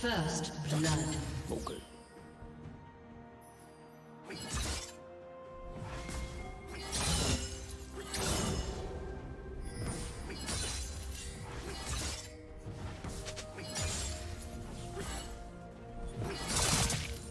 First blood. Okay.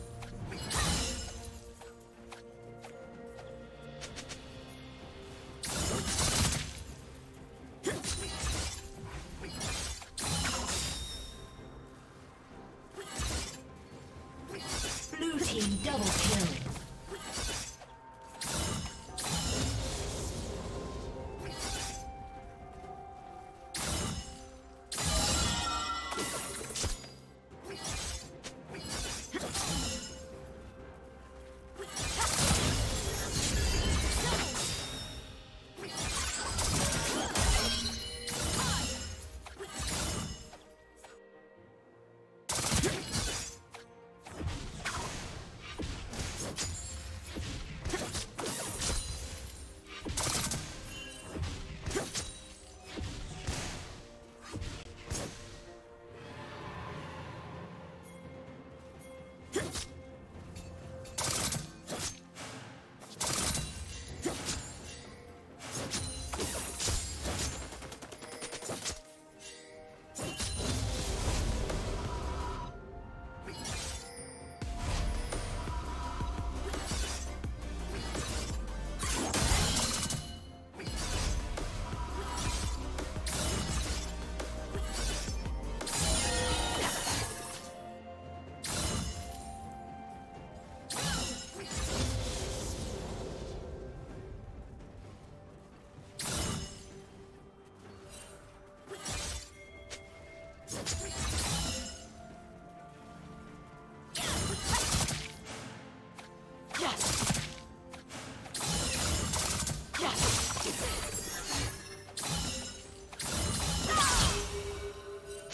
Double kill.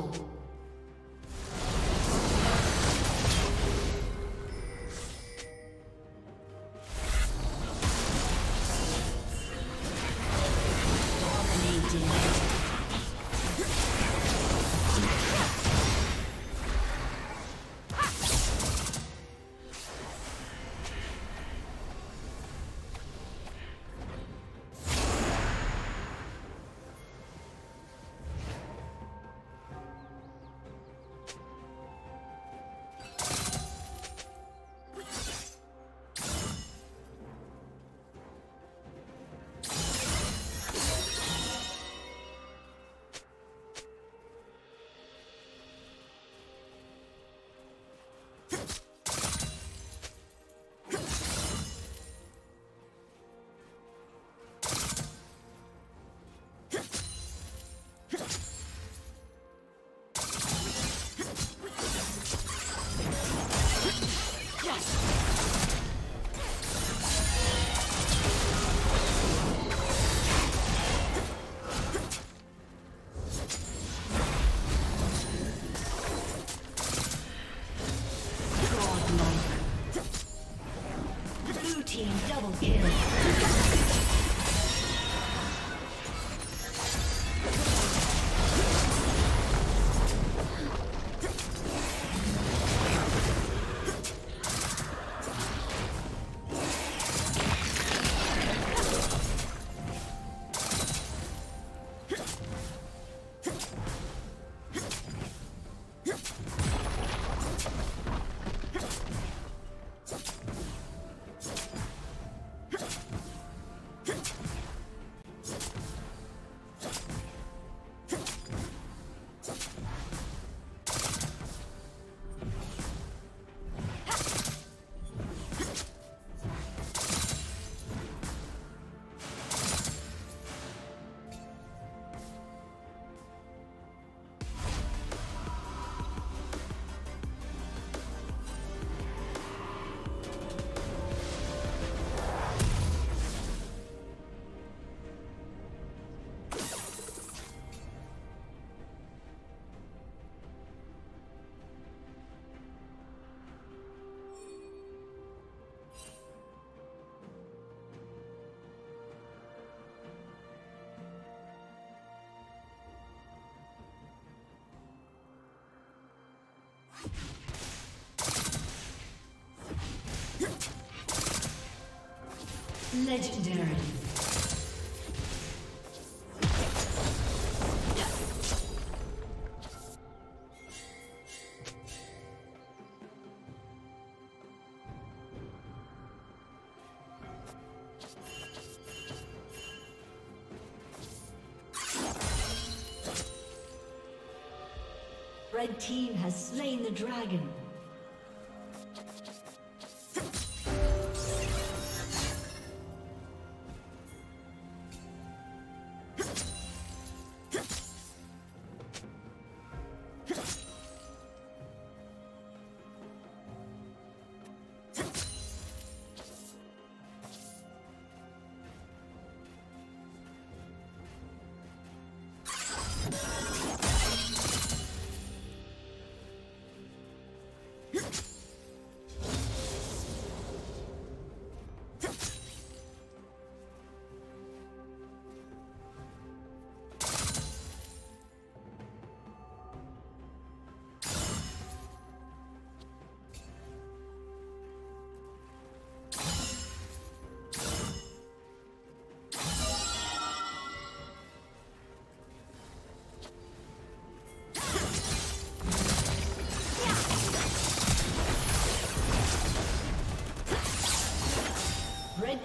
hope. Legendary. Red team has slain the dragon. Red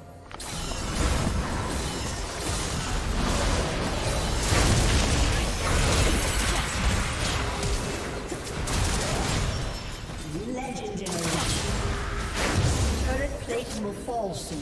Legendary. Turret plate will fall soon.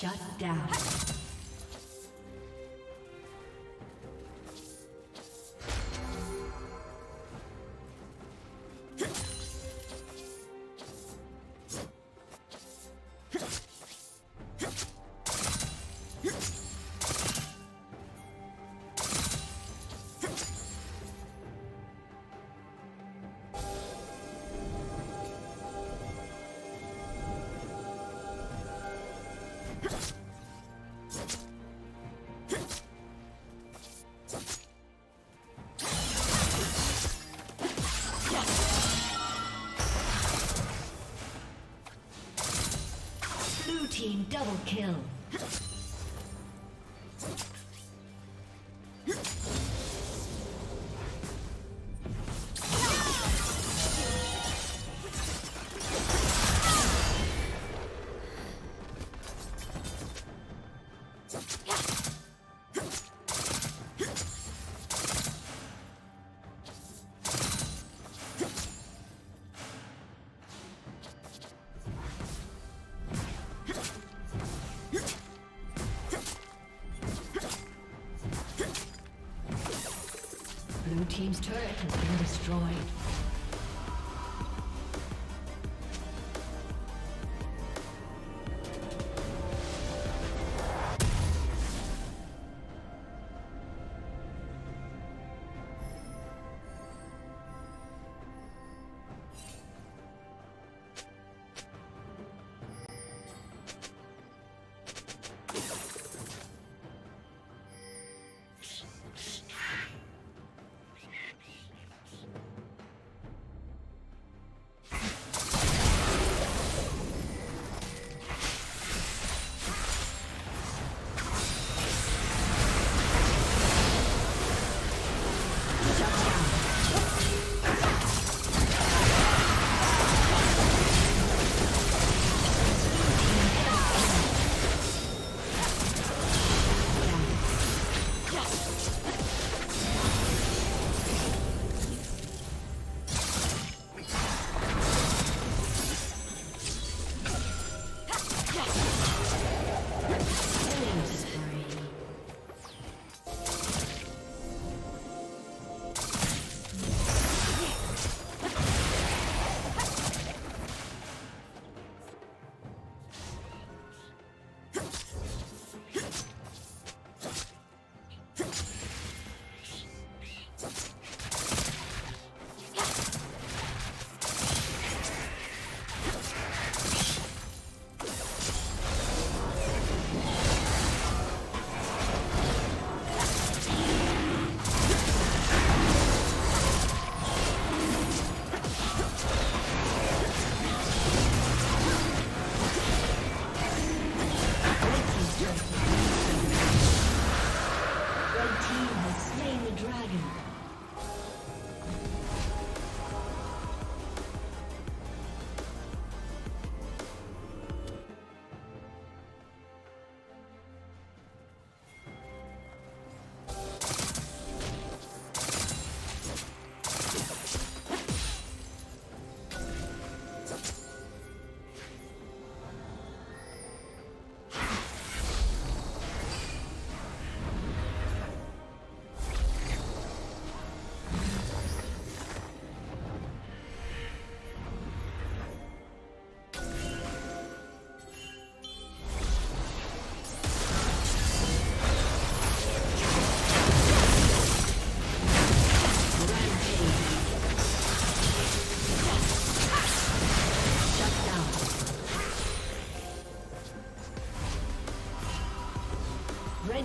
Shut down. Double kill. Blue team's turret has been destroyed.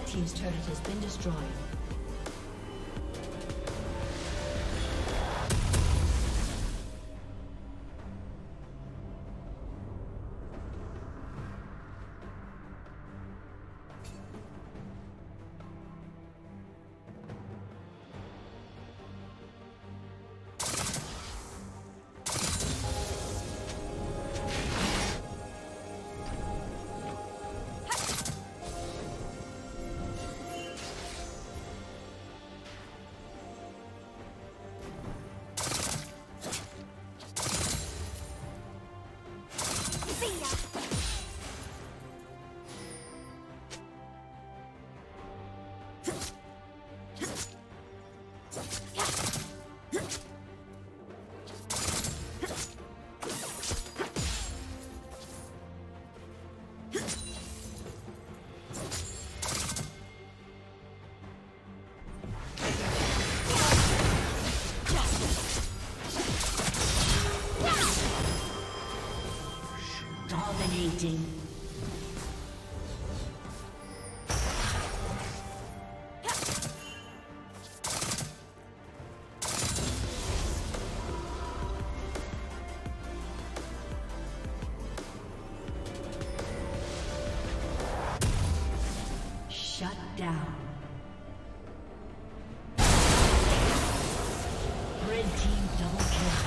Team's turret has been destroyed. Dominating. Shut down. Red team double kill.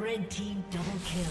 Red team double kill.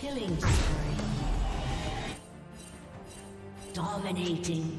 Killing spree. Dominating.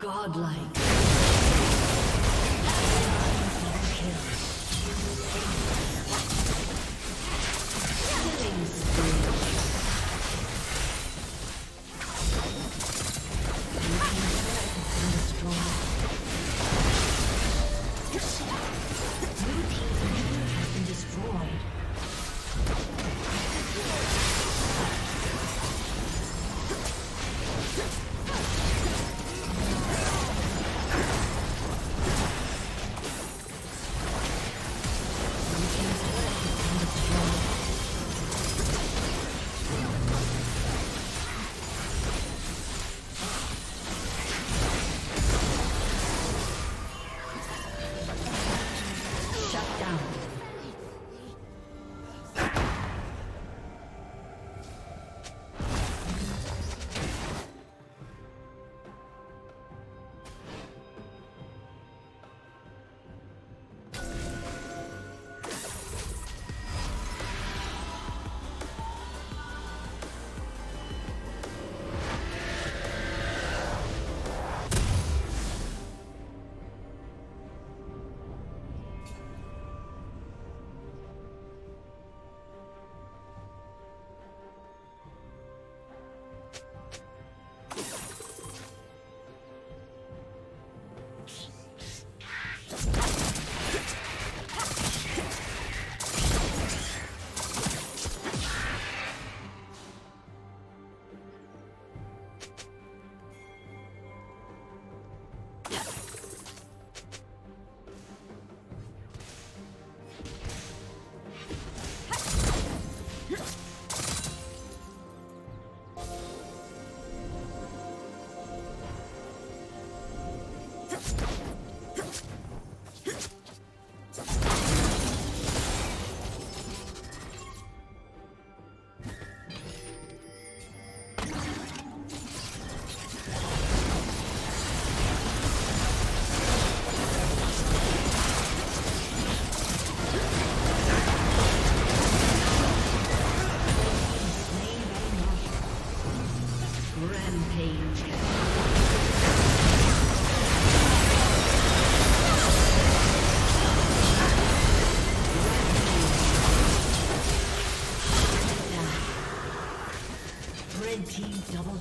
Destroyed. Godlike. Destroyed. Red team double